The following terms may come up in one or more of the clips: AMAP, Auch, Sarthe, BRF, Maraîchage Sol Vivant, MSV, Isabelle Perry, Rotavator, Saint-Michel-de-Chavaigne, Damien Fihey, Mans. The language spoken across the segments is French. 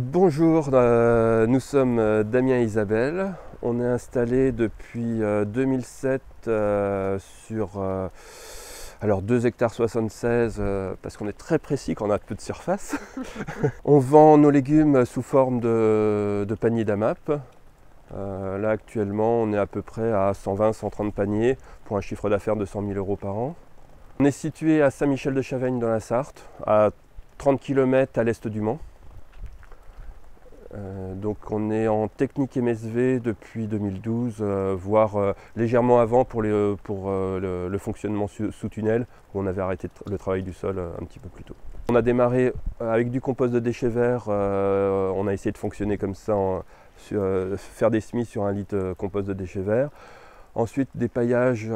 Bonjour, nous sommes Damien et Isabelle. On est installé depuis 2007 sur alors 2,76 hectares, parce qu'on est très précis quand on a peu de surface. On vend nos légumes sous forme de paniers d'AMAP. Là actuellement on est à peu près à 120-130 paniers pour un chiffre d'affaires de 100 000 euros par an. On est situé à Saint-Michel-de-Chavaigne dans la Sarthe, à 30 km à l'est du Mans. Donc on est en technique MSV depuis 2012, voire légèrement avant pour le fonctionnement sous tunnel, où on avait arrêté le travail du sol un petit peu plus tôt. On a démarré avec du compost de déchets verts, on a essayé de fonctionner comme ça, faire des semis sur un litre compost de déchets verts. Ensuite des paillages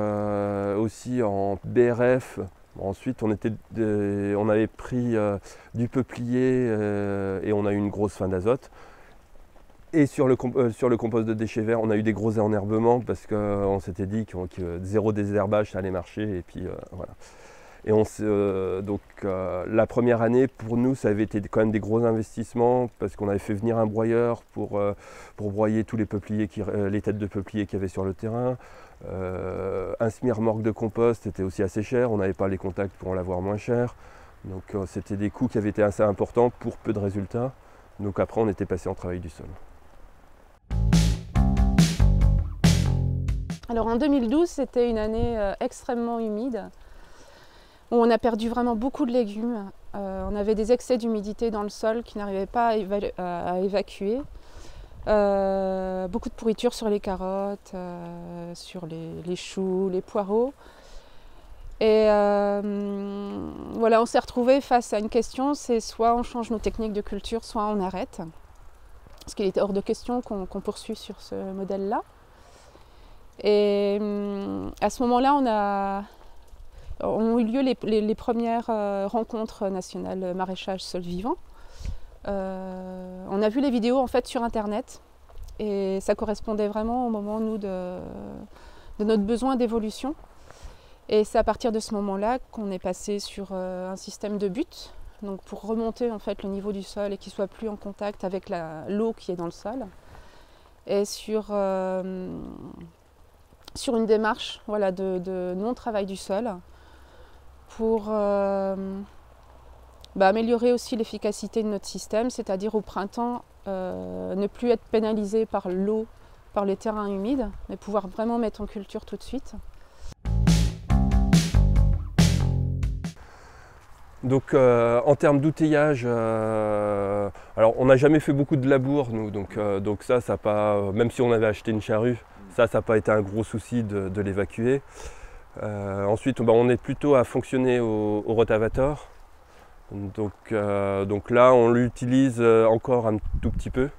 aussi en BRF. Ensuite, on avait pris du peuplier et on a eu une grosse fin d'azote. Et sur le compost de déchets verts, on a eu des gros enherbements parce qu'on s'était dit que zéro désherbage, ça allait marcher. Et puis voilà. Et la première année, pour nous, ça avait été quand même des gros investissements parce qu'on avait fait venir un broyeur pour broyer tous les peupliers, les têtes de peupliers qu'il y avait sur le terrain. Un semi-remorque de compost était aussi assez cher, on n'avait pas les contacts pour en l'avoir moins cher. Donc c'était des coûts qui avaient été assez importants pour peu de résultats. Donc après, on était passé en travail du sol. Alors en 2012, c'était une année extrêmement humide. On a perdu vraiment beaucoup de légumes, on avait des excès d'humidité dans le sol qui n'arrivaient pas à évacuer, beaucoup de pourriture sur les carottes, sur les choux, les poireaux. Et voilà, on s'est retrouvé face à une question, c'est soit on change nos techniques de culture, soit on arrête, parce qu'il était hors de question qu'on poursuive sur ce modèle-là. Et à ce moment-là, ont eu lieu les premières rencontres nationales Maraîchage Sol Vivant. On a vu les vidéos en fait sur internet et ça correspondait vraiment au moment nous de notre besoin d'évolution. Et c'est à partir de ce moment-là qu'on est passé sur un système de butte, donc pour remonter en fait le niveau du sol et qu'il soit plus en contact avec l'eau qui est dans le sol. Et sur une démarche voilà, de non-travail du sol, pour améliorer aussi l'efficacité de notre système, c'est-à-dire au printemps, ne plus être pénalisé par l'eau, par les terrains humides, mais pouvoir vraiment mettre en culture tout de suite. Donc en termes d'outillage, alors on n'a jamais fait beaucoup de labour nous, donc ça a pas, même si on avait acheté une charrue, ça n'a pas été un gros souci de l'évacuer. Ensuite, on est plutôt à fonctionner au Rotavator. Donc là, on l'utilise encore un tout petit peu,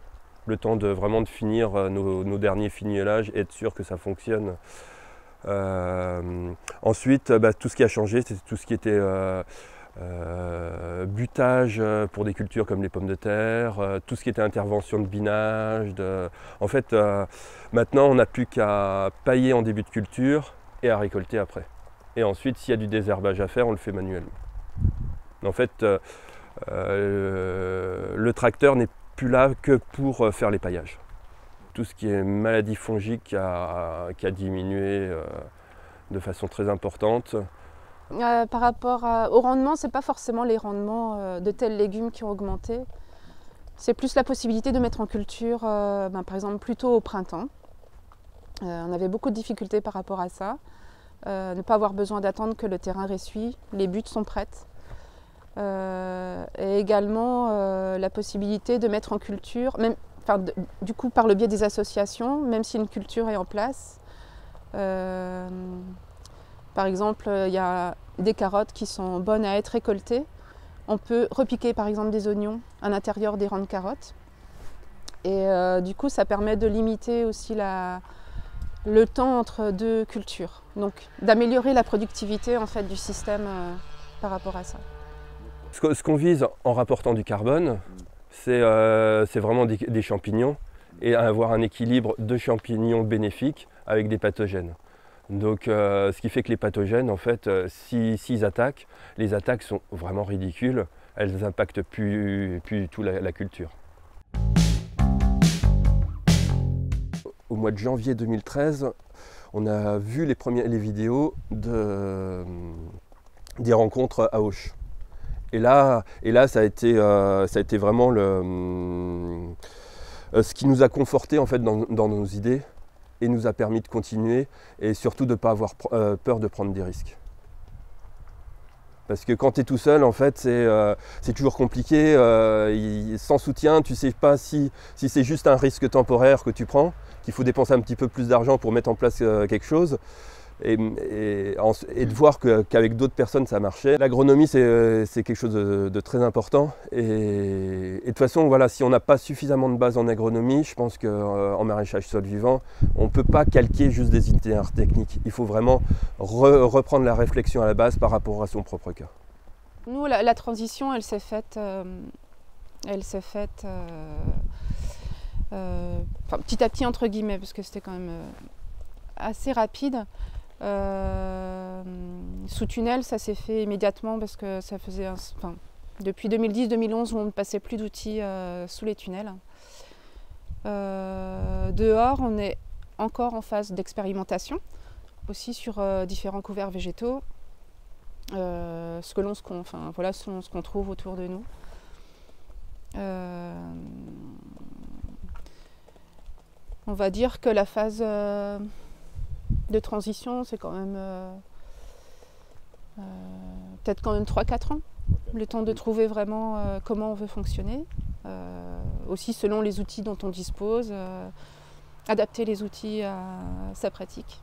le temps de vraiment de finir nos derniers fignolages et être sûr que ça fonctionne. Ensuite, tout ce qui a changé, c'est tout ce qui était butage pour des cultures comme les pommes de terre, tout ce qui était intervention de binage. En fait, maintenant, on n'a plus qu'à pailler en début de culture et à récolter après. Et ensuite, s'il y a du désherbage à faire, on le fait manuellement. En fait, le tracteur n'est plus là que pour faire les paillages. Tout ce qui est maladie fongique qui a diminué de façon très importante. Par rapport au rendement, ce n'est pas forcément les rendements de tels légumes qui ont augmenté. C'est plus la possibilité de mettre en culture, par exemple, plutôt au printemps. On avait beaucoup de difficultés par rapport à ça. Ne pas avoir besoin d'attendre que le terrain ressuie, les buttes sont prêtes. Et également la possibilité de mettre en culture, du coup par le biais des associations, même si une culture est en place. Par exemple, il y a des carottes qui sont bonnes à être récoltées. On peut repiquer par exemple des oignons à l'intérieur des rangs de carottes. Et du coup, ça permet de limiter aussi le temps entre deux cultures, donc d'améliorer la productivité en fait, du système par rapport à ça. Ce qu'on vise en rapportant du carbone, c'est vraiment des champignons et avoir un équilibre de champignons bénéfiques avec des pathogènes. Donc ce qui fait que les pathogènes, en fait, s'ils attaquent, les attaques sont vraiment ridicules, elles n'impactent plus du tout la culture. mois de janvier 2013, on a vu les vidéos des rencontres à Auch. Et là ça a été vraiment ce qui nous a conforté en fait dans nos idées et nous a permis de continuer et surtout de ne pas avoir peur de prendre des risques. Parce que quand tu es tout seul, en fait, c'est toujours compliqué, sans soutien, tu ne sais pas si c'est juste un risque temporaire que tu prends, qu'il faut dépenser un petit peu plus d'argent pour mettre en place quelque chose, et de voir qu'avec d'autres personnes, ça marchait. L'agronomie, c'est quelque chose de très important, et de toute façon, voilà, si on n'a pas suffisamment de base en agronomie, je pense qu'en maraîchage sol vivant, on ne peut pas calquer juste des itinéraires techniques. Il faut vraiment reprendre la réflexion à la base par rapport à son propre cas. Nous, la transition, elle s'est faite... petit à petit, entre guillemets, parce que c'était quand même assez rapide. Sous tunnel, ça s'est fait immédiatement parce que ça faisait... depuis 2010-2011, on ne passait plus d'outils sous les tunnels. Dehors, on est encore en phase d'expérimentation, aussi sur différents couverts végétaux, ce qu'on trouve autour de nous. On va dire que la phase de transition, c'est quand même peut-être quand même 3-4 ans. Le temps de trouver vraiment comment on veut fonctionner, aussi selon les outils dont on dispose, adapter les outils à sa pratique.